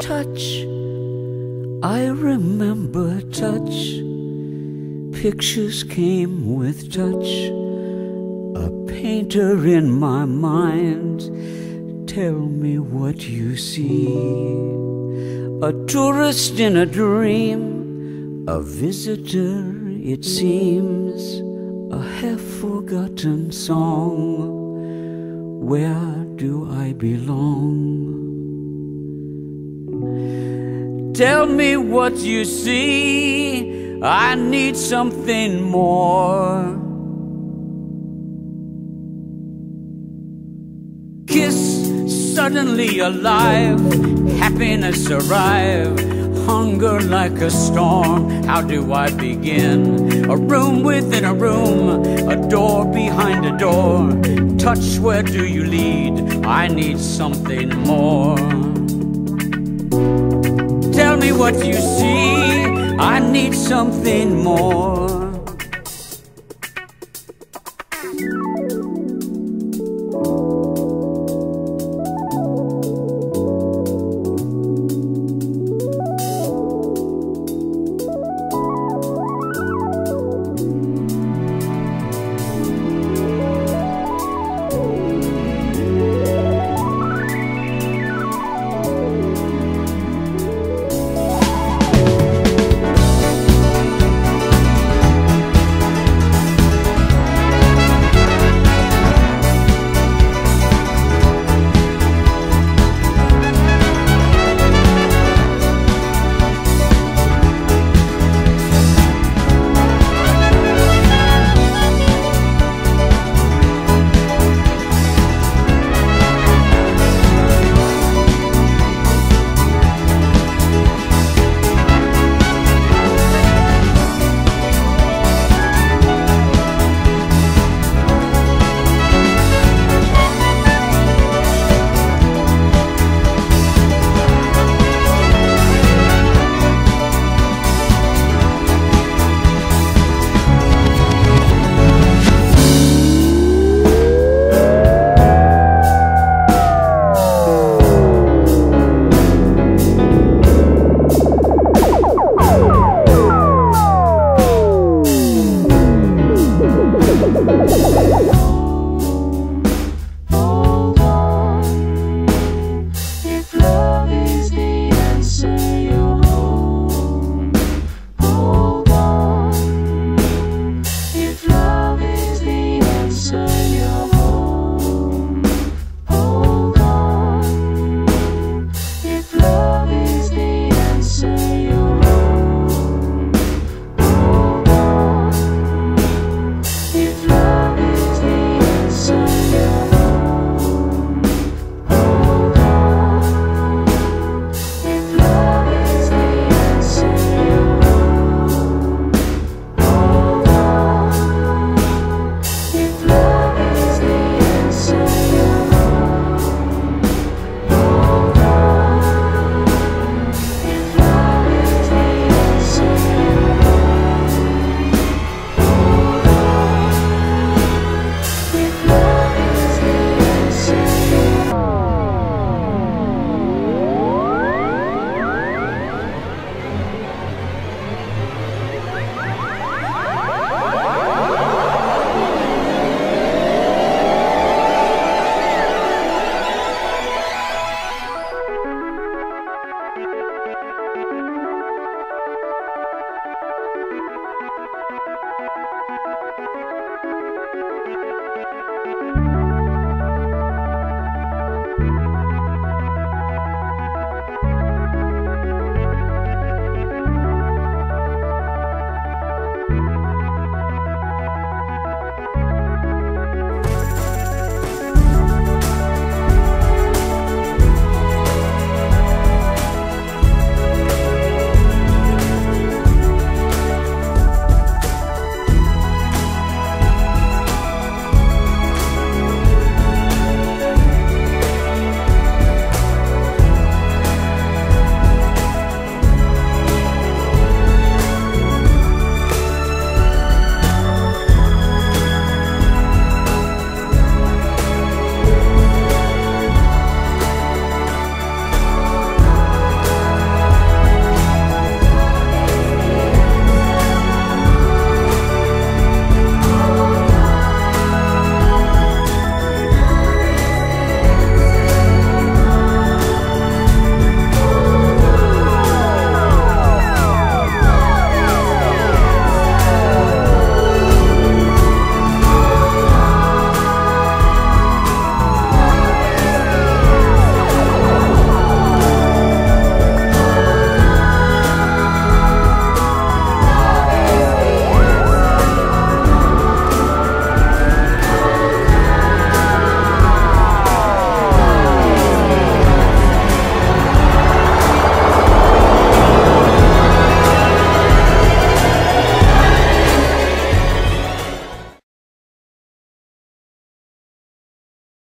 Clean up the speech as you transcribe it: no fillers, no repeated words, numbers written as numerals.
touch. I remember touch. Pictures came with touch. A painter in my mind, tell me what you see. A tourist in a dream, a visitor it seems, a half-forgotten song. Where do I belong? Tell me what you see. I need something more. Kiss, suddenly alive. Happiness arrive. Hunger like a storm. How do I begin? A room within a room, a door behind a door. Touch, where do you lead? I need something more. Tell me what you see. I need something more.